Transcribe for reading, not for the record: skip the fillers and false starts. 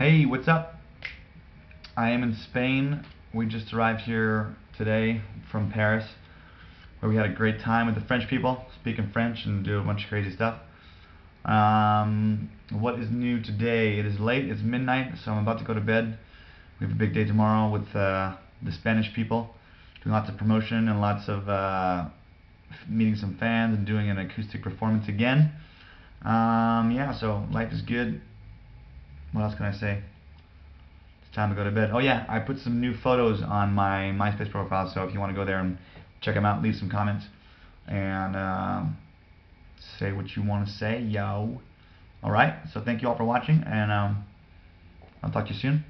Hey, what's up? I am in Spain. We just arrived here today from Paris, where we had a great time with the French people, speaking French and doing a bunch of crazy stuff. What is new today? It is late, it's midnight, so I'm about to go to bed. We have a big day tomorrow with the Spanish people, doing lots of promotion and lots of meeting some fans and doing an acoustic performance again. Yeah, so life is good. What else can I say? It's time to go to bed. Oh yeah, I put some new photos on my MySpace profile, so if you want to go there and check them out, leave some comments, and say what you want to say, yo. Alright, so thank you all for watching, and I'll talk to you soon.